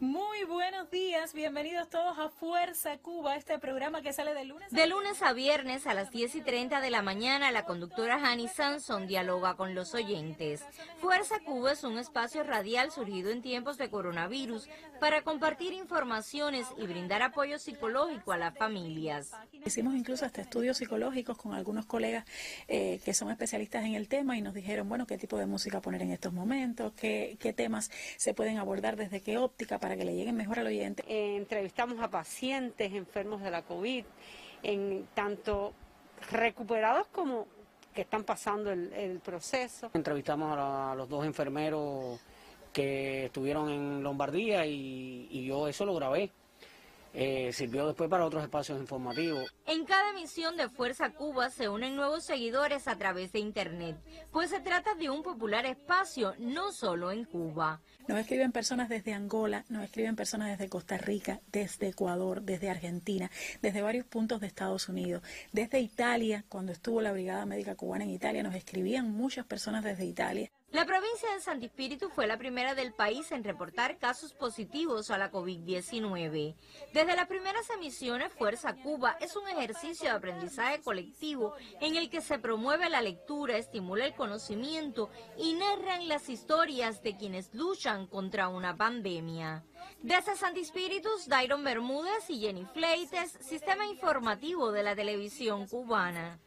Muy buenos días, bienvenidos todos a Fuerza Cuba, este programa que sale de lunes a viernes a las 10:30 de la mañana. La conductora Hanny Sansón dialoga con los oyentes. Fuerza Cuba es un espacio radial surgido en tiempos de coronavirus para compartir informaciones y brindar apoyo psicológico a las familias. Hicimos incluso hasta estudios psicológicos con algunos colegas que son especialistas en el tema y nos dijeron, bueno, qué tipo de música poner en estos momentos, qué temas se pueden abordar, desde qué óptica, para que le lleguen mejor al oyente. Entrevistamos a pacientes enfermos de la COVID, tanto recuperados como que están pasando el proceso. Entrevistamos a los dos enfermeros que estuvieron en Lombardía y yo eso lo grabé. Sirvió después para otros espacios informativos. En cada emisión de Fuerza Cuba se unen nuevos seguidores a través de Internet, pues se trata de un popular espacio no solo en Cuba. Nos escriben personas desde Angola, nos escriben personas desde Costa Rica, desde Ecuador, desde Argentina, desde varios puntos de Estados Unidos, desde Italia. Cuando estuvo la Brigada Médica Cubana en Italia, nos escribían muchas personas desde Italia. La provincia de Sancti Spíritus fue la primera del país en reportar casos positivos a la COVID-19. Desde las primeras emisiones, Fuerza Cuba es un ejercicio de aprendizaje colectivo en el que se promueve la lectura, estimula el conocimiento y narran las historias de quienes luchan contra una pandemia. Desde Sancti Spíritus, Dairon Bermúdez y Jenny Fleites, Sistema Informativo de la Televisión Cubana.